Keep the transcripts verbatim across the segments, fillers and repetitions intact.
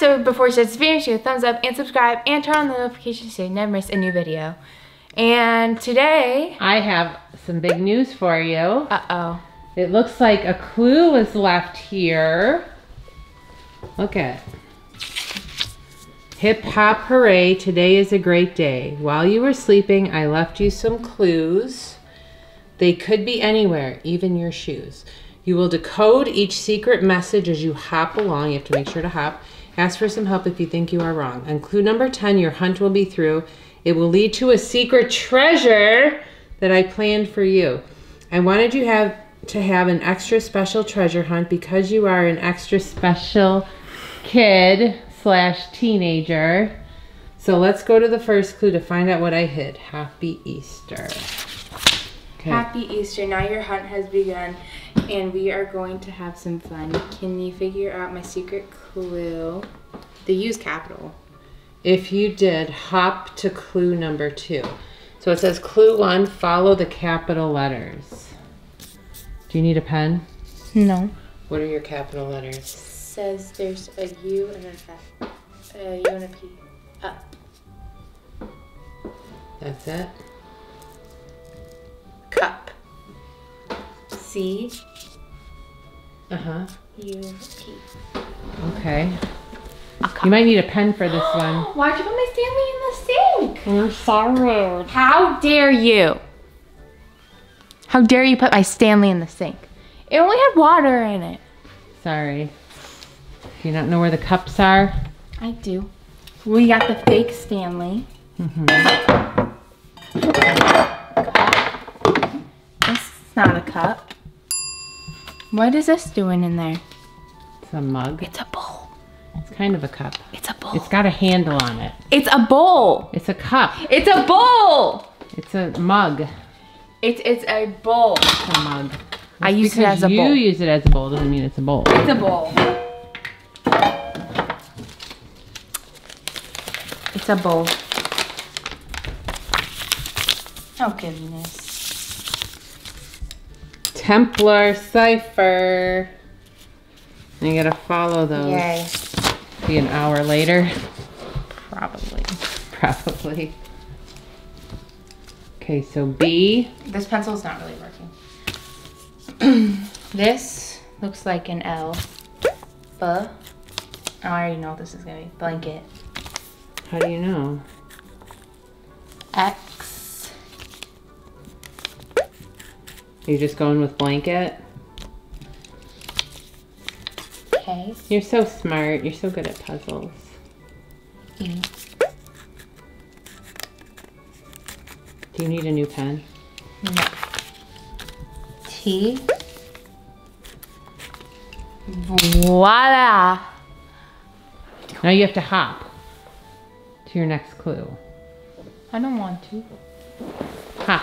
guys, so before you start this video, shoot a thumbs up and subscribe and turn on the notifications so you never miss a new video. And today I have some big news for you. Uh-oh. It looks like a clue was left here. Look at it. Hip hop hooray, today is a great day. While you were sleeping, I left you some clues. They could be anywhere, even your shoes. You will decode each secret message as you hop along. You have to make sure to hop. Ask for some help if you think you are wrong. On clue number ten, your hunt will be through. It will lead to a secret treasure that I planned for you. I wanted you have to have an extra special treasure hunt because you are an extra special kid slash teenager. So let's go to the first clue to find out what I hid. Happy Easter. Okay. Happy Easter. Now your hunt has begun and we are going to have some fun. Can you figure out my secret clue? The use capital. If you did, hop to clue number two. So it says clue one, follow the capital letters. Do you need a pen? No. What are your capital letters? It says there's a U and an F. A U and a P. Up. That's it? Cup. C. Uh-huh. U, P. Okay. You might need a pen for this one. Why'd you put my Stanley in the sink? You're so rude. How dare you? How dare you put my Stanley in the sink? It only had water in it. Sorry. Do you not know where the cups are? I do. We got the fake Stanley. Mm-hmm. It's not a cup. What is this doing in there? It's a mug. It's a bowl. It's kind of a cup. It's a bowl. It's got a handle on it. It's a bowl. It's a cup. It's a bowl. It's a mug. It's it's a bowl. It's a mug. Just I use it as a bowl. You use it as a bowl doesn't mean it's a bowl. It's a bowl. It's a bowl. Oh goodness. Templar cipher. You gotta follow those. Yay. Be an hour later. Probably. Probably. Okay, so B. This pencil's not really working. This looks like an L. Buh. Oh, I already know what this is gonna be. Blanket. How do you know? X. You're just going with blanket? Okay. You're so smart. You're so good at puzzles. E. Do you need a new pen? No. T. Voila. Now you have to hop to your next clue. I don't want to. Hop.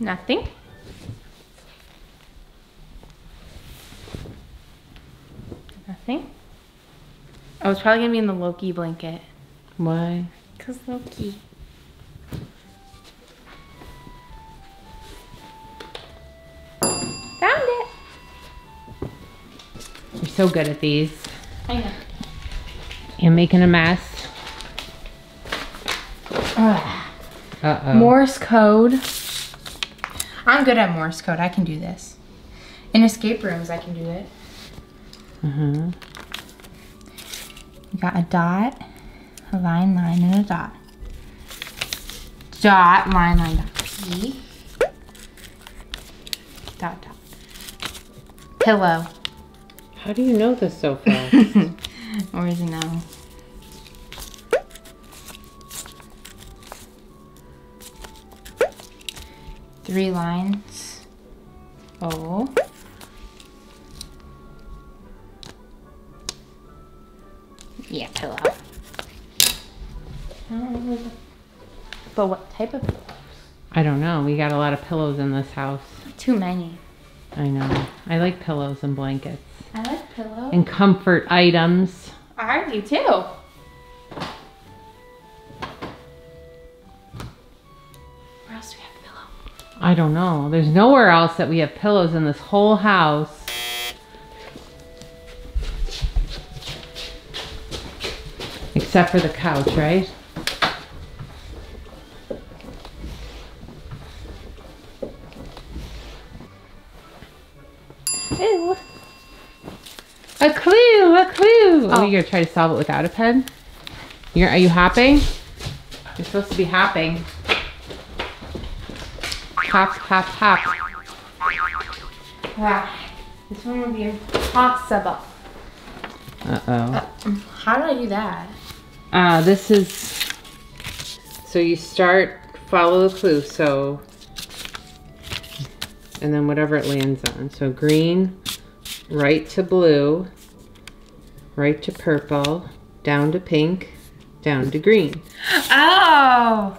Nothing. Nothing. Oh, it's probably gonna be in the Loki blanket. Why? Because Loki. Found it. You're so good at these. I know. You're making a mess. Uh-oh. Morse code. I'm good at Morse code. I can do this. In escape rooms, I can do it. Mm-hmm. You got a dot, a line, line, and a dot. Dot, line, line, dot. P. Dot, dot. Pillow. How do you know this so fast? Where's an L? Three lines. O. Yeah, pillow. Um, but what type of pillows? I don't know. We got a lot of pillows in this house. Too many. I know. I like pillows and blankets. I like pillows. And comfort items. I do too. else do we have pillows? I don't know. There's nowhere else that we have pillows in this whole house. Except for the couch, right? Ew. A clue, a clue. Oh, you're gonna try to solve it without a pen? You're, are you hopping? You're supposed to be hopping. Hop, hop, hop. Ah, this one will be impossible. Uh-oh. Uh, how do I do that? Uh, this is, so you start, follow the clue, so, and then whatever it lands on. So green, right to blue, right to purple, down to pink, down to green. Oh!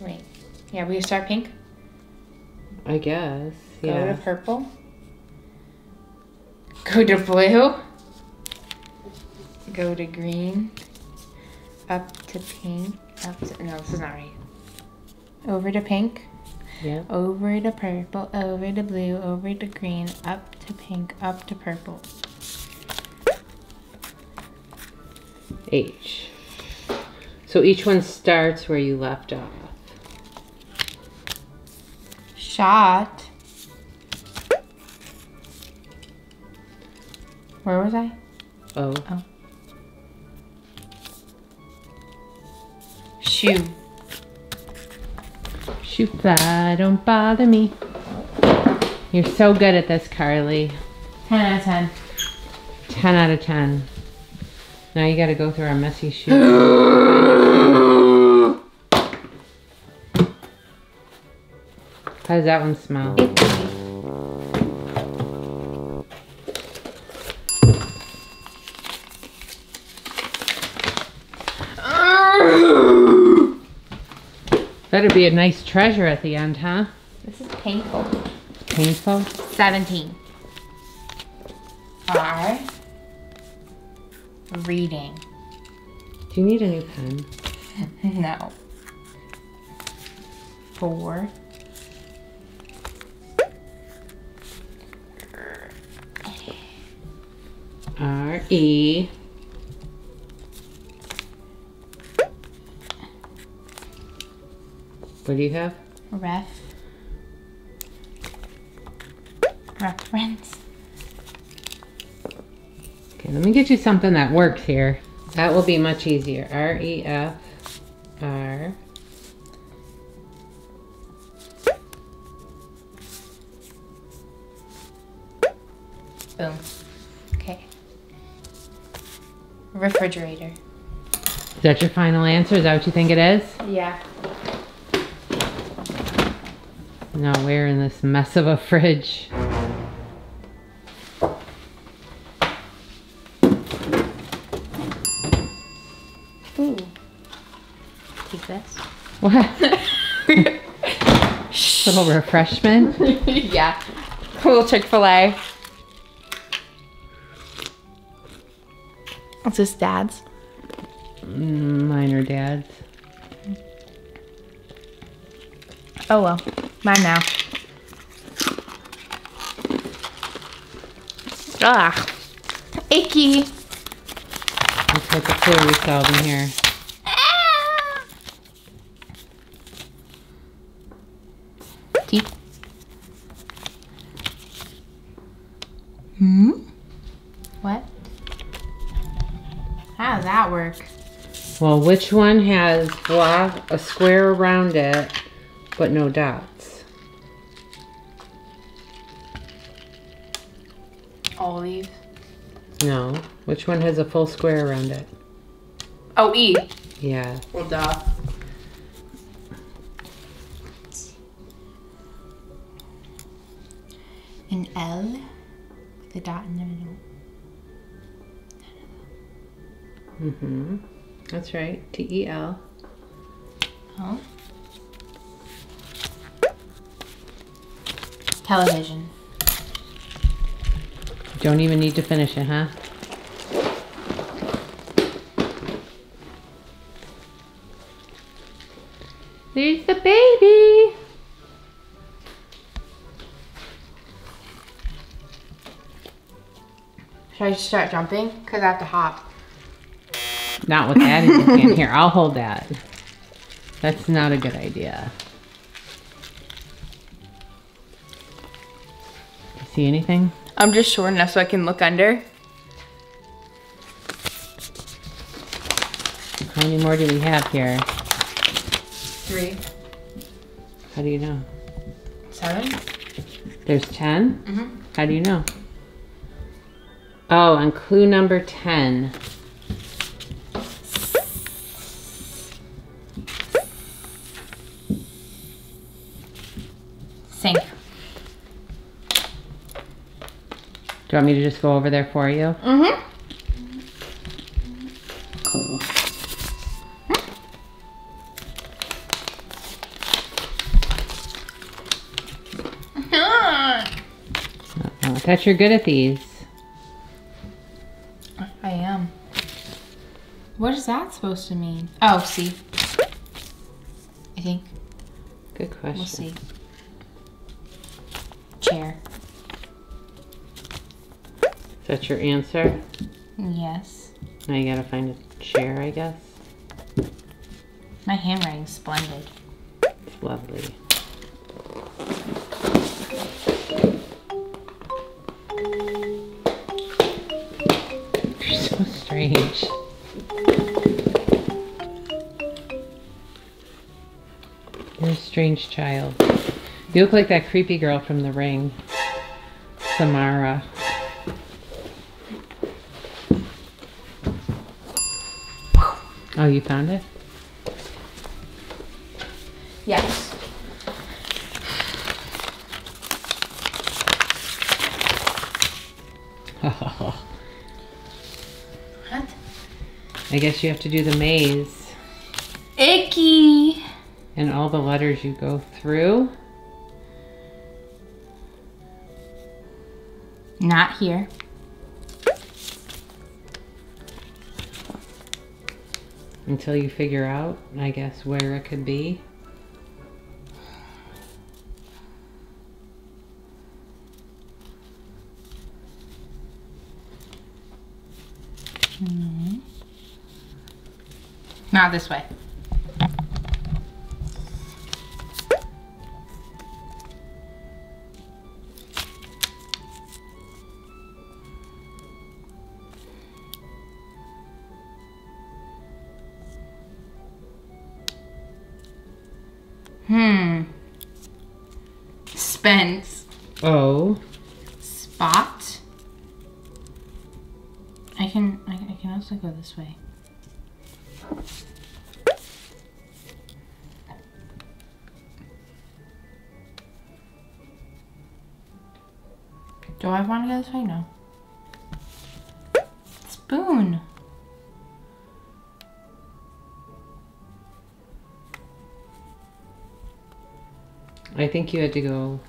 Wait, yeah, will you start pink? I guess, yeah. Go to purple. Go to blue. Go to green. Up to pink. Up to, no, this is not right. Over to pink. Yeah. Over to purple. Over to blue. Over to green. Up to pink. Up to purple. H. So each one starts where you left off. Shot. Where was I? Oh. Oh. Shoe. Shoe fly, don't bother me. You're so good at this, Carly. ten out of ten. ten out of ten. Now you gotta go through our messy shoe. How does that one smell? It's better be a nice treasure at the end, huh? This is painful. Painful? seventeen. R. Reading. Do you need a new pen? No. Four. R. E. What do you have? Ref. Reference. Okay, let me get you something that works here. That will be much easier. R E F R. Boom. Okay. Refrigerator. Is that your final answer? Is that what you think it is? Yeah. Now we're in this mess of a fridge. Ooh. Take this. What? Little refreshment? Yeah. Cool Chick-fil-A. Is this Dad's? Mine are Dad's. Oh well. Mine now. Ah, icky. That's what the clue we solved in here. Ah. Teeth. Hmm. What? How does that work? Well, which one has blah, a square around it, but no dots? Olive. No. Which one has a full square around it? Oh, E. Yeah. Well, duh. An L with a dot in the middle. Mm-hmm. That's right. T E L. Oh. Television. Don't even need to finish it, huh? There's the baby. Should I just start jumping? Because I have to hop. Not with that in hand. Here, I'll hold that. That's not a good idea. See anything? I'm just short enough so I can look under. How many more do we have here? Three. How do you know? Seven. There's ten? Mm-hmm. How do you know? Oh, on clue number ten. Sink. Do you want me to just go over there for you? Mm-hmm. Cool. Uh-oh. I bet you're good at these. I am. What is that supposed to mean? Oh, see. I think. Good question. We'll see. Chair. Is that your answer? Yes. Now you gotta find a chair, I guess. My handwriting's splendid. It's lovely. You're so strange. You're a strange child. You look like that creepy girl from The Ring, Samara. Oh, you found it? Yes. Oh. What? I guess you have to do the maze. Icky! And all the letters you go through. Not here. Until you figure out, I guess, where it could be. Mm-hmm. Not this way. Hmm. Spence. Oh. Spot. I can. I, I can also go this way. Do I want to go this way? No. Spoon. I think you had to go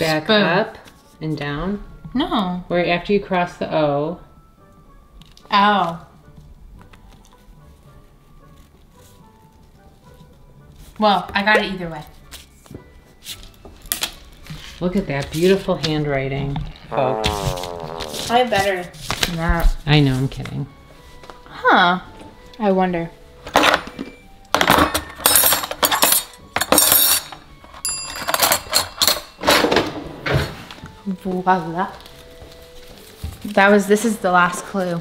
back Spoon. Up and down. No. Where after you cross the O. Oh. Well, I got it either way. Look at that beautiful handwriting, folks. Oh. I better than that. I know, I'm kidding. Huh. I wonder. Voila. That was, this is the last clue.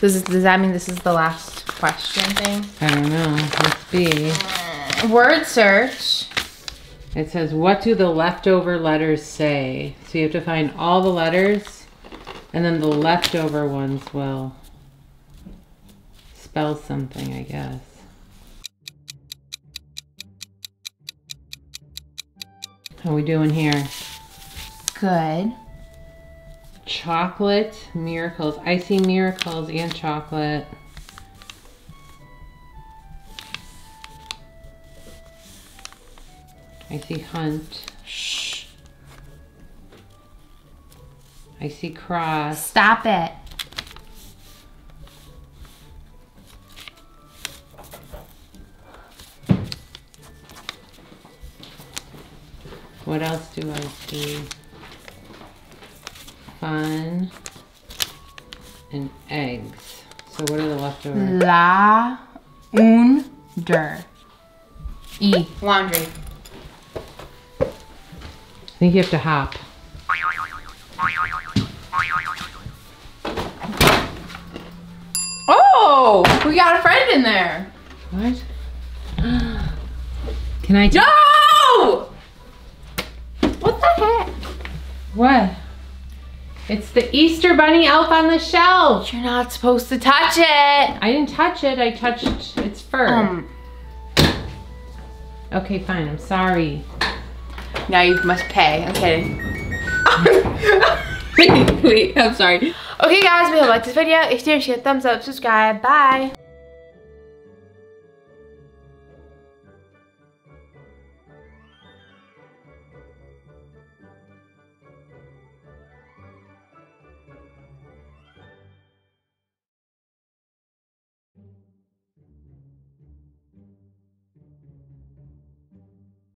This is, does that mean this is the last question thing? I don't know. Let's see. Uh, word search. It says, what do the leftover letters say? So you have to find all the letters, and then the leftover ones will spell something, I guess. How are we doing here? Good. Chocolate, miracles. I see miracles and chocolate. I see hunt. Shh. I see cross. Stop it. What else do I see? Fun and eggs. So what are the leftovers? La un der. E. Laundry. I think you have to hop. Oh, we got a friend in there. What? Can I? No! What the heck? What? It's the Easter Bunny elf on the shelf. You're not supposed to touch it. I didn't touch it. I touched its fur. Um. Okay, fine. I'm sorry. Now you must pay. I'm kidding. Wait, I'm sorry. Okay guys, we hope you liked this video. If you did, give it a thumbs up, subscribe. Bye.